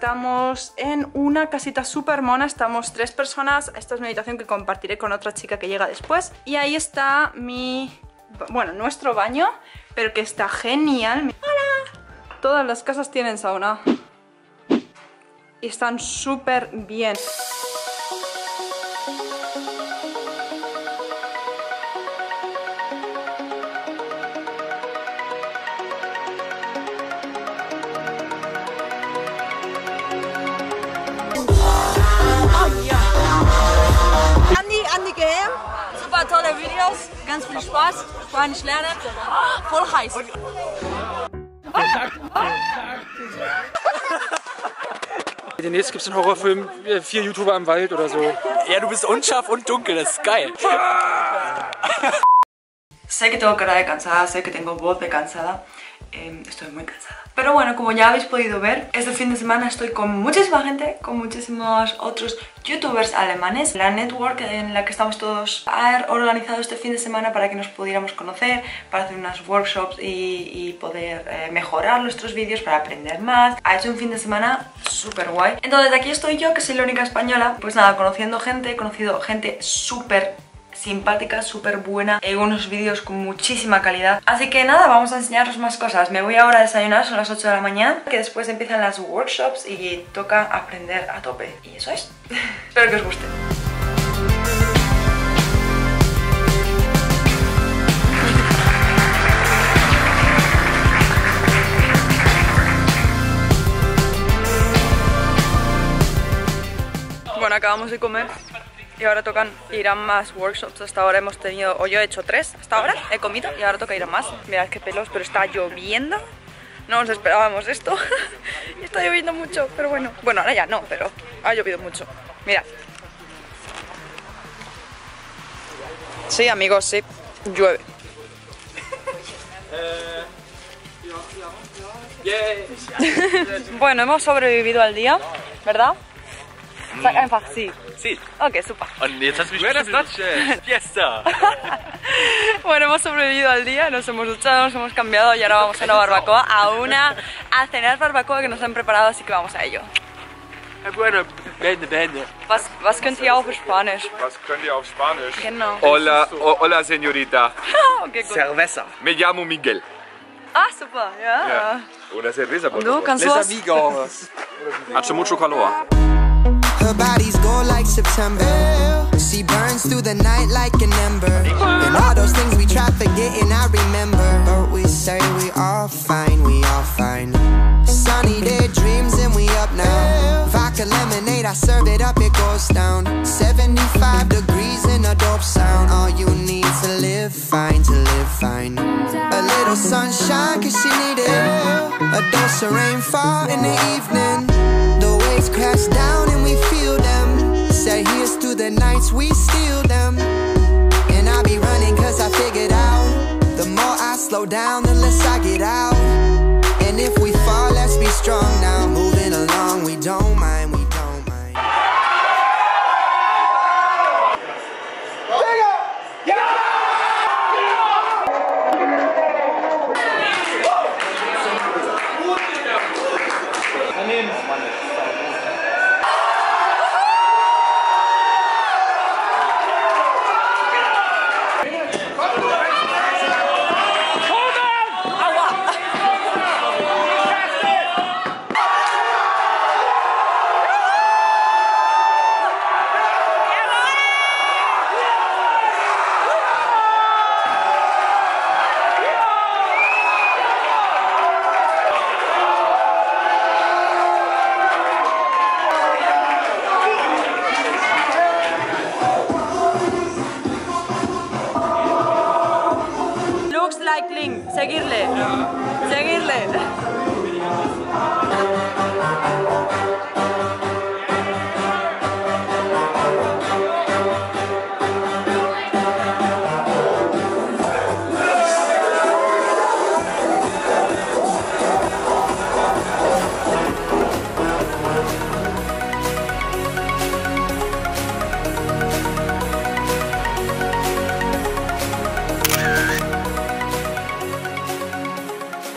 Estamos en una casita súper mona, estamos 3 personas. Esta es mi habitación que compartiré con otra chica que llega después. Y ahí está nuestro baño, pero que está genial. ¡Hola! Todas las casas tienen sauna. Y están súper bien. Andy GM, super tolle Videos, ganz viel Spaß, Spanisch lernen, voll heiß. Demnächst gibt es einen Horrorfilm, 4 YouTuber im Wald oder so. Ja, du bist unscharf und dunkel, das ist geil. Sé que tengo cara de cansada, sé que tengo voz de cansada, estoy muy cansada. Pero bueno, como ya habéis podido ver, este fin de semana estoy con muchísima gente, con muchísimos otros youtubers alemanes. La network en la que estamos todos ha organizado este fin de semana para que nos pudiéramos conocer, para hacer unas workshops y poder mejorar nuestros vídeos, para aprender más. Ha hecho un fin de semana súper guay. Entonces aquí estoy yo, que soy la única española, pues nada, conociendo gente, he conocido gente súper simpática, súper buena, unos vídeos con muchísima calidad. Así que nada, vamos a enseñaros más cosas. Me voy ahora a desayunar, son las 8 de la mañana, que después empiezan las workshops y toca aprender a tope. Y eso es. Espero que os guste. Bueno, acabamos de comer. Y ahora tocan ir a más workshops. Hasta ahora hemos tenido, o yo he hecho 3 hasta ahora, he comido y ahora toca ir a más. Mirad qué pelos, pero está lloviendo. No nos esperábamos esto. Y está lloviendo mucho, pero bueno. Bueno, ahora ya no, pero ha llovido mucho. Mirad. Sí, amigos, sí, llueve. Bueno, hemos sobrevivido al día, ¿verdad? Sag einfach sí. Sí. Okay, super. Und jetzt hast du mich Fiesta. Bueno, hemos sobrevivido al día, nos hemos duchado, nos hemos cambiado y ahora vamos a una barbacoa, a cenar barbacoa que nos han preparado, así que vamos a ello. Bueno, Bände. Was könnt ihr auf Spanisch? Was könnt ihr auf Spanisch? Genau. Hola, señorita. Okay, gut. Cerveza. Me llamo Miguel. Ah, super, ja. Yeah. Una cerveza, por favor. Les amigos. Hace mucho calor. Her bodies go like September. She burns through the night like an ember. And all those things we try forgetting, I remember. But we say we all fine, we all fine. Sunny day dreams and we up now. Vodka lemonade, I serve it up, it goes down. 75 degrees in a dope sound. All you need to live fine, to live fine. A little sunshine cause she needed a dose of rainfall in the evening. The waves crash down and we feel them. Say here's to the nights we steal them. And I be running cause I figured out, the more I slow down, the less I get out. And if we fall, let's be strong now. Moving along, we don't mind, we don't mind. Seguirle, seguirle.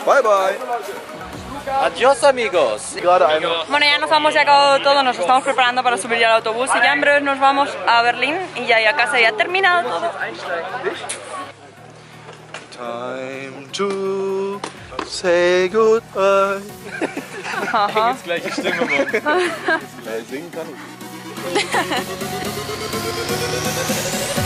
Bye bye. bye. Adiós, amigos. Bueno, ya nos vamos, ya acabado todo. Nos estamos preparando para subir ya al autobús y ya en breve nos vamos a Berlín y ya a casa, ya ha terminado todo. Time to say goodbye. Es gleiche Stimme, Mann. Singen kann ich.